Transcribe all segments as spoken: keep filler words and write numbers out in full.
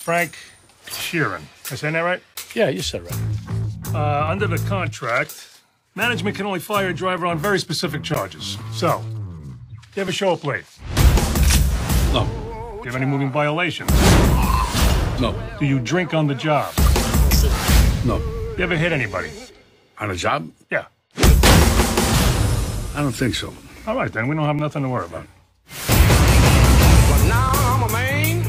Frank Sheeran. Am I saying that right? Yeah, you said right. Uh, under the contract, management can only fire a driver on very specific charges. So, do you have a show up late? No. Do you have any moving violations? No. Do you drink on the job? No. You ever hit anybody? On a job? Yeah. I don't think so. All right, then. We don't have nothing to worry about. But now I'm a man.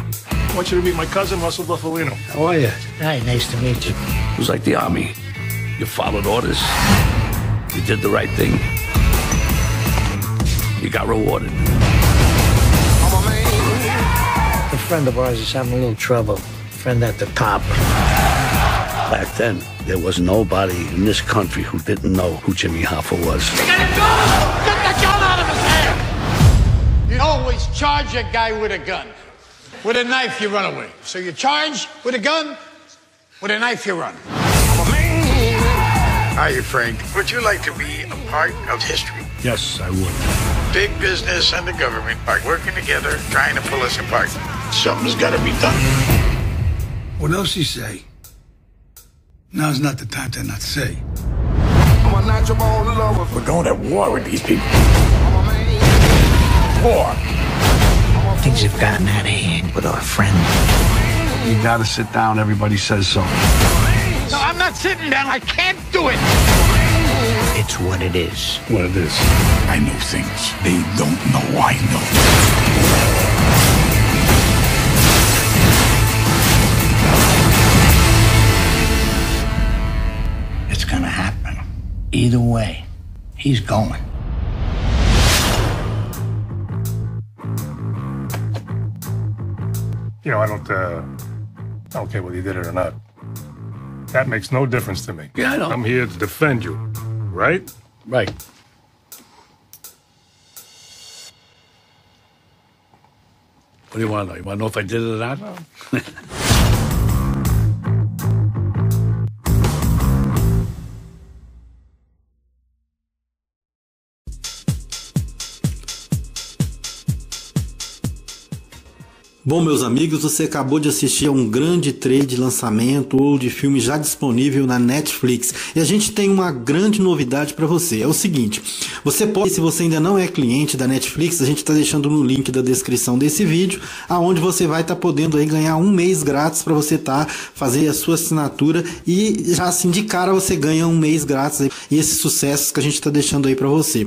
I want you to meet my cousin, Russell Buffalino. How are you? Hi, nice to meet you. It was like the Army. You followed orders. You did the right thing. You got rewarded. I'm a man. A friend of ours is having a little trouble. A friend at the top. Back then, there was nobody in this country who didn't know who Jimmy Hoffa was. You gotta go! Get the gun out of his hand! You always charge a guy with a gun. With a knife, you run away. So you charge with a gun, with a knife, you run. I'm a man. Hiya, Frank. Would you like to be a part of history? Yes, I would. Big business and the government are working together, trying to pull us apart. Something's gotta be done. What else you say? Now's not the time to not say. We're going to war with these people. War. Things have gotten out of hand with our friend. You gotta sit down. Everybody says so. No, I'm not sitting down. I can't do it. It's what it is. What it is. I know things they don't know I know. Either way, he's going. You know, I don't, uh, I don't care whether you did it or not. That makes no difference to me. Yeah, I don't. I'm here to defend you, right? Right. What do you want to know? You want to know if I did it or not? No. Bom, meus amigos, você acabou de assistir a um grande trailer de lançamento ou de filme já disponível na Netflix. E a gente tem uma grande novidade para você. É o seguinte, você pode, se você ainda não é cliente da Netflix, a gente está deixando no link da descrição desse vídeo, aonde você vai estar tá podendo aí ganhar um mês grátis para você tá fazer a sua assinatura e já assim de cara você ganha um mês grátis aí, e esses sucessos que a gente está deixando aí para você.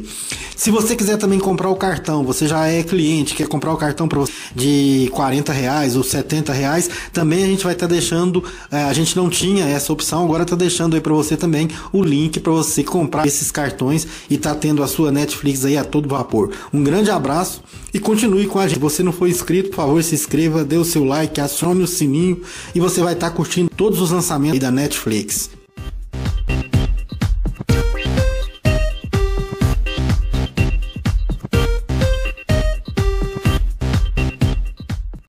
Se você quiser também comprar o cartão, você já é cliente, quer comprar o cartão para você de quarenta reais ou setenta reais, também a gente vai estar tá deixando, a gente não tinha essa opção, agora está deixando aí para você também o link para você comprar esses cartões e tá tendo a sua Netflix aí a todo vapor. Um grande abraço e continue com a gente. Se você não for inscrito, por favor, se inscreva, dê o seu like, acione o sininho e você vai estar tá curtindo todos os lançamentos aí da Netflix.